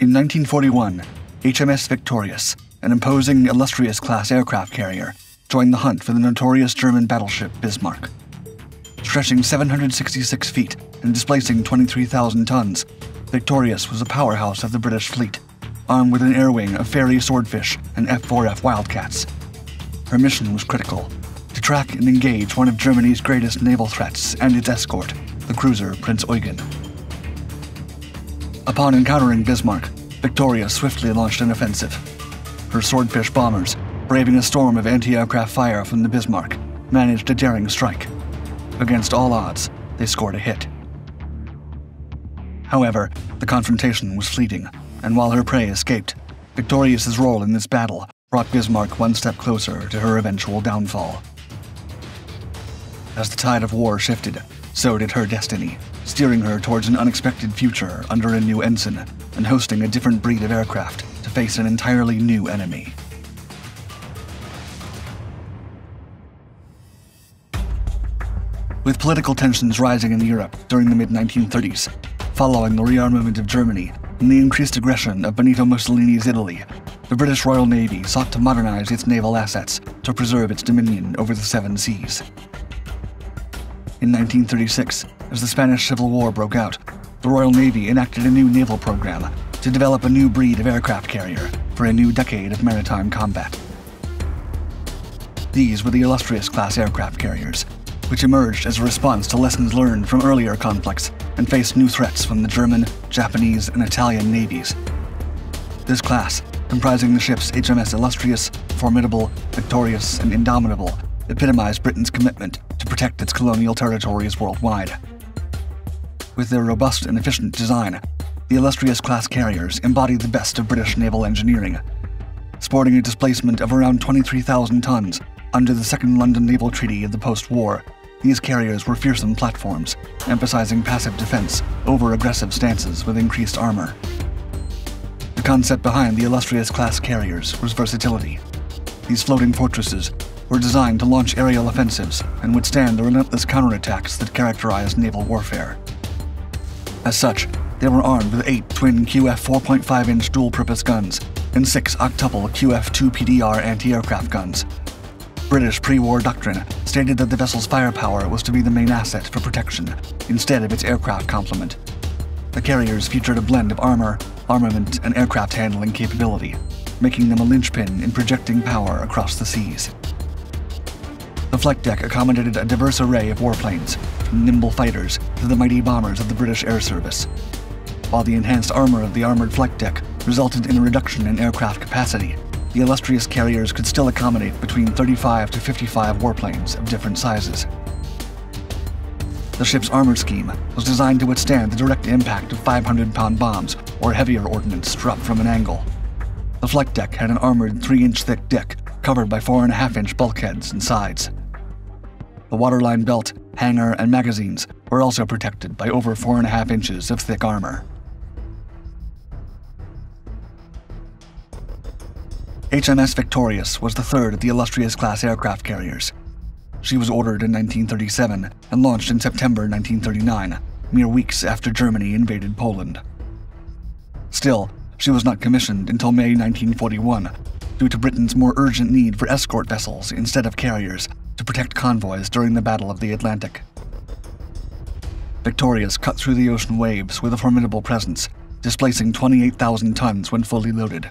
In 1941, HMS Victorious, an imposing Illustrious-class aircraft carrier, joined the hunt for the notorious German battleship Bismarck. Stretching 766 feet and displacing 23,000 tons, Victorious was a powerhouse of the British fleet, armed with an air wing of Fairey Swordfish and F4F Wildcats. Her mission was critical: to track and engage one of Germany's greatest naval threats and its escort, the cruiser Prinz Eugen. Upon encountering Bismarck, Victorious swiftly launched an offensive. Her Swordfish bombers, braving a storm of anti-aircraft fire from the Bismarck, managed a daring strike. Against all odds, they scored a hit. However, the confrontation was fleeting, and while her prey escaped, Victorious's role in this battle brought Bismarck one step closer to her eventual downfall. As the tide of war shifted, so did her destiny, steering her towards an unexpected future under a new ensign and hosting a different breed of aircraft to face an entirely new enemy. With political tensions rising in Europe during the mid-1930s, following the rearmament of Germany and the increased aggression of Benito Mussolini's Italy, the British Royal Navy sought to modernize its naval assets to preserve its dominion over the Seven Seas. In 1936, as the Spanish Civil War broke out, the Royal Navy enacted a new naval program to develop a new breed of aircraft carrier for a new decade of maritime combat. These were the Illustrious-class aircraft carriers, which emerged as a response to lessons learned from earlier conflicts and faced new threats from the German, Japanese, and Italian navies. This class, comprising the ships HMS Illustrious, Formidable, Victorious, and Indomitable, epitomized Britain's commitment to protect its colonial territories worldwide. With their robust and efficient design, the Illustrious-class carriers embodied the best of British naval engineering. Sporting a displacement of around 23,000 tons under the Second London Naval Treaty of the post-war, these carriers were fearsome platforms, emphasizing passive defense over aggressive stances with increased armor. The concept behind the Illustrious-class carriers was versatility. These floating fortresses were designed to launch aerial offensives and withstand the relentless counterattacks that characterized naval warfare. As such, they were armed with 8 twin QF 4.5-inch dual-purpose guns and 6 Octuple QF-2 PDR anti-aircraft guns. British pre-war doctrine stated that the vessel's firepower was to be the main asset for protection, instead of its aircraft complement. The carriers featured a blend of armor, armament, and aircraft handling capability, making them a linchpin in projecting power across the seas. The flight deck accommodated a diverse array of warplanes, from nimble fighters to the mighty bombers of the British Air Service, while the enhanced armor of the armored flight deck resulted in a reduction in aircraft capacity. The Illustrious carriers could still accommodate between 35 to 55 warplanes of different sizes. The ship's armor scheme was designed to withstand the direct impact of 500-pound bombs or heavier ordnance dropped from an angle. The flight deck had an armored 3-inch thick deck covered by 4.5-inch bulkheads and sides. The waterline belt, hangar, and magazines were also protected by over 4.5 inches of thick armor. HMS Victorious was the third of the Illustrious-class aircraft carriers. She was ordered in 1937 and launched in September 1939, mere weeks after Germany invaded Poland. Still, she was not commissioned until May 1941, due to Britain's more urgent need for escort vessels instead of carriers to protect convoys during the Battle of the Atlantic. Victorious cut through the ocean waves with a formidable presence, displacing 28,000 tons when fully loaded.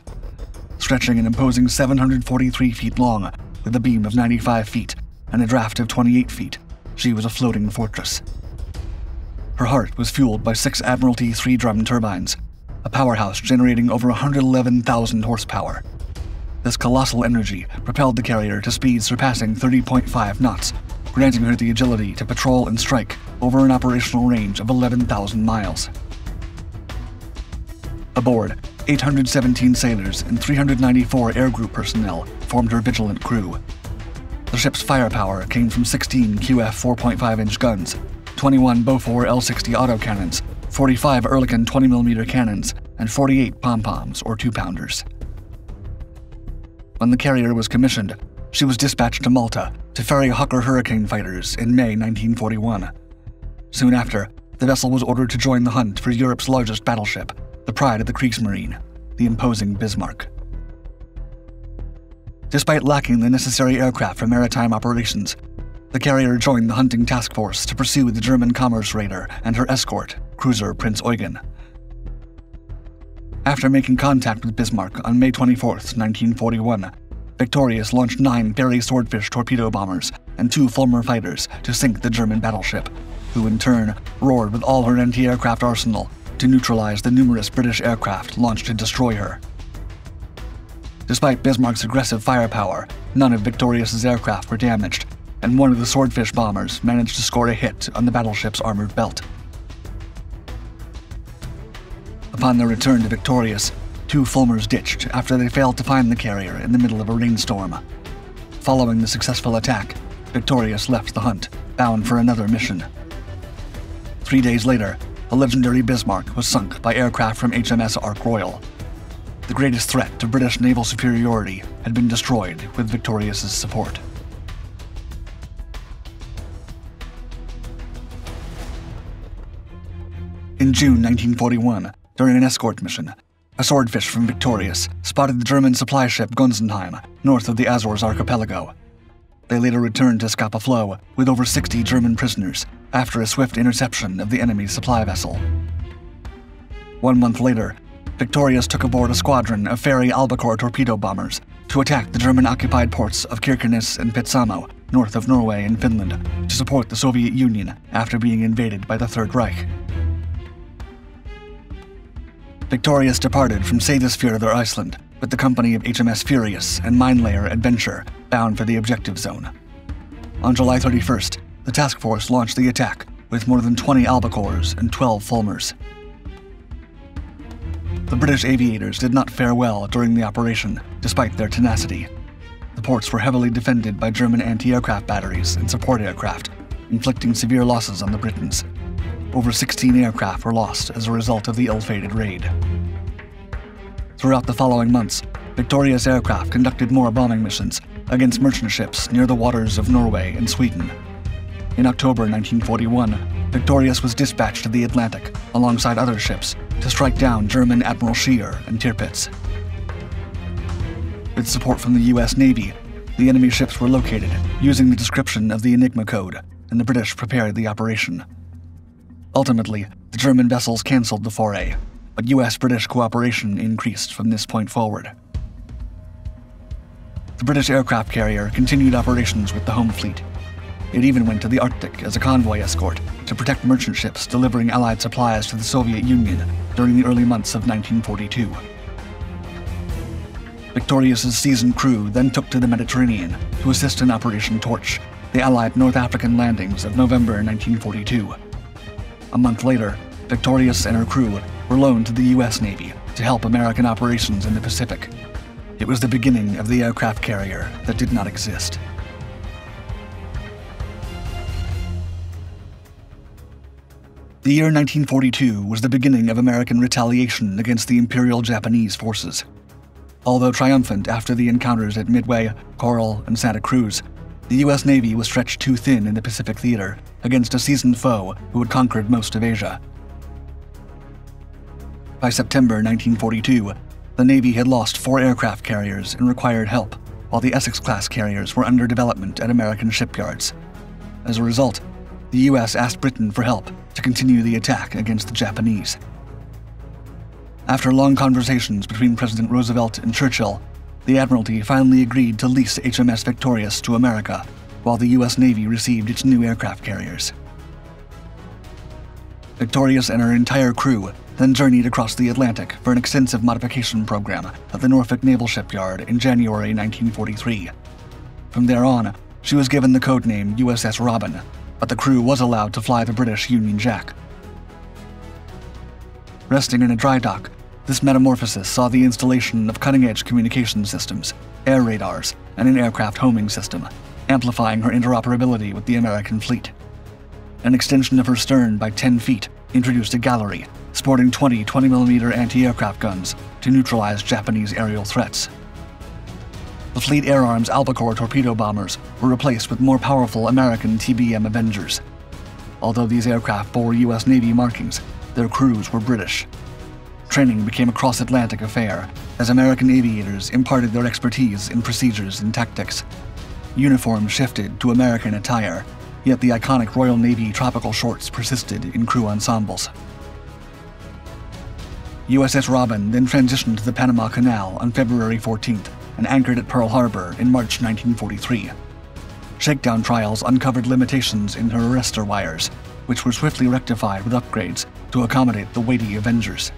Stretching an imposing 743 feet long, with a beam of 95 feet and a draft of 28 feet, she was a floating fortress. Her heart was fueled by 6 Admiralty 3-drum turbines, a powerhouse generating over 111,000 horsepower. This colossal energy propelled the carrier to speeds surpassing 30.5 knots, granting her the agility to patrol and strike over an operational range of 11,000 miles. Aboard, 817 sailors and 394 airgroup personnel formed her vigilant crew. The ship's firepower came from 16 QF 4.5-inch guns, 21 Beaufort L60 autocannons, 45 Ehrlichen 20mm cannons, and 48 pom-poms or 2-pounders. When the carrier was commissioned, she was dispatched to Malta to ferry Hawker Hurricane fighters in May 1941. Soon after, the vessel was ordered to join the hunt for Europe's largest battleship, the pride of the Kriegsmarine, the imposing Bismarck. Despite lacking the necessary aircraft for maritime operations, the carrier joined the hunting task force to pursue the German commerce raider and her escort, cruiser Prinz Eugen. After making contact with Bismarck on May 24, 1941, Victorious launched 9 Fairey Swordfish torpedo bombers and 2 Fulmar fighters to sink the German battleship, who in turn roared with all her anti-aircraft arsenal to neutralize the numerous British aircraft launched to destroy her. Despite Bismarck's aggressive firepower, none of Victorious's aircraft were damaged, and one of the Swordfish bombers managed to score a hit on the battleship's armored belt. Upon their return to Victorious, 2 Fulmars ditched after they failed to find the carrier in the middle of a rainstorm. Following the successful attack, Victorious left the hunt, bound for another mission. 3 days later, the legendary Bismarck was sunk by aircraft from HMS Ark Royal. The greatest threat to British naval superiority had been destroyed with Victorious's support. In June 1941, during an escort mission, a Swordfish from Victorious spotted the German supply ship Gunzenheim north of the Azores archipelago. They later returned to Scapa Flow with over 60 German prisoners after a swift interception of the enemy's supply vessel. 1 month later, Victorious took aboard a squadron of Fairey Albacore torpedo bombers to attack the German-occupied ports of Kirkenes and Petsamo, north of Norway and Finland, to support the Soviet Union after being invaded by the Third Reich. Victorious departed from Seyðisfjörður, Iceland, with the company of HMS Furious and Minelayer Adventure, bound for the objective zone. On July 31st, the task force launched the attack with more than 20 Albacores and 12 Fulmars. The British aviators did not fare well during the operation, despite their tenacity. The ports were heavily defended by German anti-aircraft batteries and support aircraft, inflicting severe losses on the Britons. Over 16 aircraft were lost as a result of the ill-fated raid. Throughout the following months, Victorious aircraft conducted more bombing missions against merchant ships near the waters of Norway and Sweden. In October 1941, Victorious was dispatched to the Atlantic, alongside other ships, to strike down German Admiral Scheer and Tirpitz. With support from the US Navy, the enemy ships were located using the description of the Enigma code, and the British prepared the operation. Ultimately, the German vessels canceled the foray, but US-British cooperation increased from this point forward. The British aircraft carrier continued operations with the home fleet. It even went to the Arctic as a convoy escort to protect merchant ships delivering Allied supplies to the Soviet Union during the early months of 1942. Victorious's seasoned crew then took to the Mediterranean to assist in Operation Torch, the Allied North African landings of November 1942. A month later, Victorious and her crew were loaned to the US Navy to help American operations in the Pacific. It was the beginning of the aircraft carrier that did not exist. The year 1942 was the beginning of American retaliation against the Imperial Japanese forces. Although triumphant after the encounters at Midway, Coral, and Santa Cruz, the US Navy was stretched too thin in the Pacific theater against a seasoned foe who had conquered most of Asia. By September 1942, the Navy had lost 4 aircraft carriers and required help, while the Essex-class carriers were under development at American shipyards. As a result, the US asked Britain for help to continue the attack against the Japanese. After long conversations between President Roosevelt and Churchill, the Admiralty finally agreed to lease HMS Victorious to America, while the US Navy received its new aircraft carriers. Victorious and her entire crew then journeyed across the Atlantic for an extensive modification program at the Norfolk Naval Shipyard in January 1943. From there on, she was given the codename USS Robin, but the crew was allowed to fly the British Union Jack. Resting in a dry dock, this metamorphosis saw the installation of cutting-edge communication systems, air radars, and an aircraft homing system, amplifying her interoperability with the American fleet. An extension of her stern by 10 feet introduced a gallery, sporting 20 20mm anti-aircraft guns to neutralize Japanese aerial threats. The Fleet Air Arms Albacore torpedo bombers were replaced with more powerful American TBM Avengers. Although these aircraft bore US Navy markings, their crews were British. training became a cross-Atlantic affair as American aviators imparted their expertise in procedures and tactics. Uniforms shifted to American attire, yet the iconic Royal Navy tropical shorts persisted in crew ensembles. USS Robin then transitioned to the Panama Canal on February 14th and anchored at Pearl Harbor in March 1943. Shakedown trials uncovered limitations in her arrestor wires, which were swiftly rectified with upgrades to accommodate the weighty Avengers.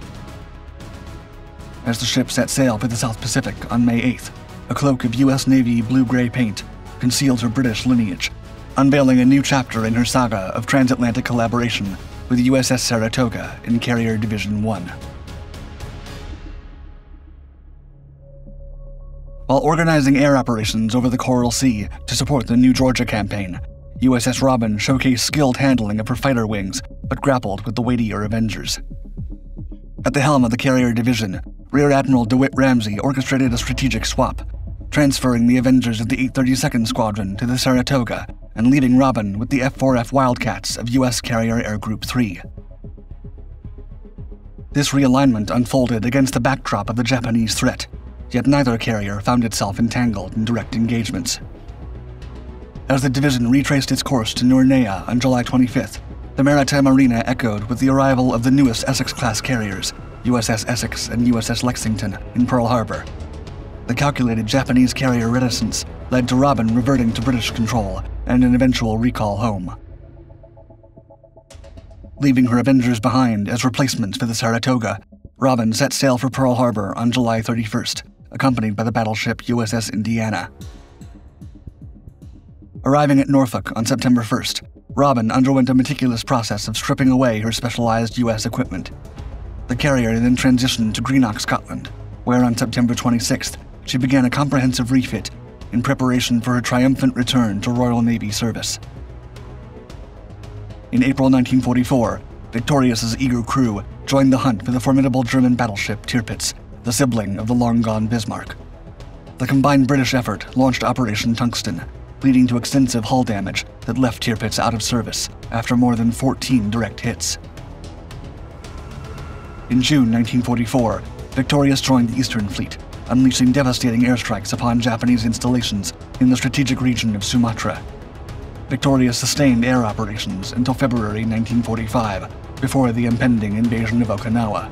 As the ship set sail for the South Pacific on May 8th, a cloak of U.S. Navy blue-gray paint concealed her British lineage, unveiling a new chapter in her saga of transatlantic collaboration with USS Saratoga in Carrier Division I. While organizing air operations over the Coral Sea to support the New Georgia campaign, USS Robin showcased skilled handling of her fighter wings, but grappled with the weightier Avengers. At the helm of the Carrier Division, Rear Admiral DeWitt Ramsey orchestrated a strategic swap, transferring the Avengers of the 832nd Squadron to the Saratoga and leaving Robin with the F4F Wildcats of U.S. Carrier Air Group 3. This realignment unfolded against the backdrop of the Japanese threat, yet neither carrier found itself entangled in direct engagements. As the division retraced its course to Noornea on July 25th, the maritime arena echoed with the arrival of the newest Essex-class carriers, USS Essex and USS Lexington, in Pearl Harbor. The calculated Japanese carrier reticence led to Robin reverting to British control and an eventual recall home, leaving her Avengers behind as replacements for the Saratoga. Robin set sail for Pearl Harbor on July 31st, accompanied by the battleship USS Indiana. Arriving at Norfolk on September 1st, Robin underwent a meticulous process of stripping away her specialized U.S. equipment. The carrier then transitioned to Greenock, Scotland, where on September 26th, she began a comprehensive refit in preparation for her triumphant return to Royal Navy service. In April 1944, Victorious's eager crew joined the hunt for the formidable German battleship Tirpitz, the sibling of the long-gone Bismarck. The combined British effort launched Operation Tungsten, leading to extensive hull damage that left Tirpitz out of service after more than 14 direct hits. In June 1944, Victorious joined the Eastern Fleet, unleashing devastating airstrikes upon Japanese installations in the strategic region of Sumatra. Victorious sustained air operations until February 1945, before the impending invasion of Okinawa.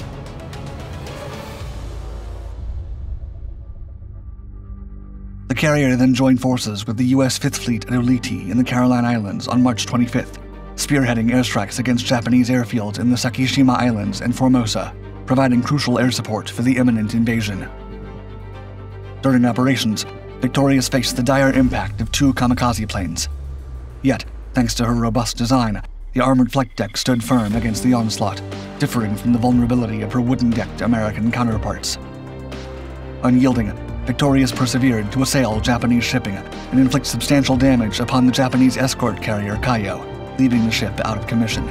The carrier then joined forces with the U.S. 5th Fleet at Ulithi in the Caroline Islands on March 25th, spearheading airstrikes against Japanese airfields in the Sakishima Islands and Formosa, providing crucial air support for the imminent invasion. During operations, Victorious faced the dire impact of two kamikaze planes. Yet, thanks to her robust design, the armored flight deck stood firm against the onslaught, differing from the vulnerability of her wooden-decked American counterparts. Unyielding, Victorious persevered to assail Japanese shipping and inflict substantial damage upon the Japanese escort carrier Kayo, leaving the ship out of commission.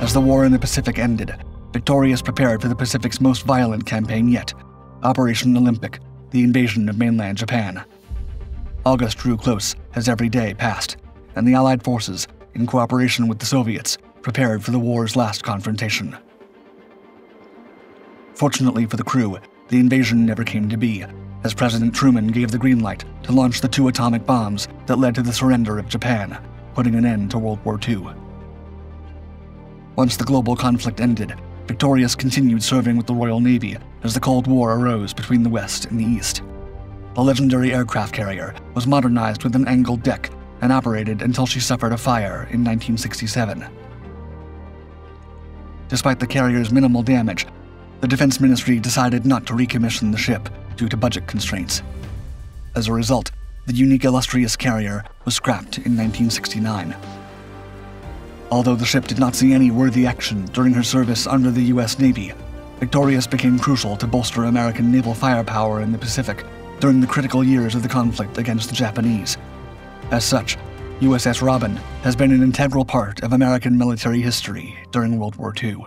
As the war in the Pacific ended, Victorious prepared for the Pacific's most violent campaign yet, Operation Olympic, the invasion of mainland Japan. August drew close as every day passed, and the Allied forces, in cooperation with the Soviets, prepared for the war's last confrontation. Fortunately for the crew, the invasion never came to be, as President Truman gave the green light to launch the two atomic bombs that led to the surrender of Japan, putting an end to World War II. Once the global conflict ended, Victorious continued serving with the Royal Navy as the Cold War arose between the West and the East. The legendary aircraft carrier was modernized with an angled deck and operated until she suffered a fire in 1967. Despite the carrier's minimal damage, the Defense Ministry decided not to recommission the ship due to budget constraints. As a result, the unique Illustrious carrier was scrapped in 1969. Although the ship did not see any worthy action during her service under the U.S. Navy, Victorious became crucial to bolster American naval firepower in the Pacific during the critical years of the conflict against the Japanese. As such, USS Robin has been an integral part of American military history during World War II.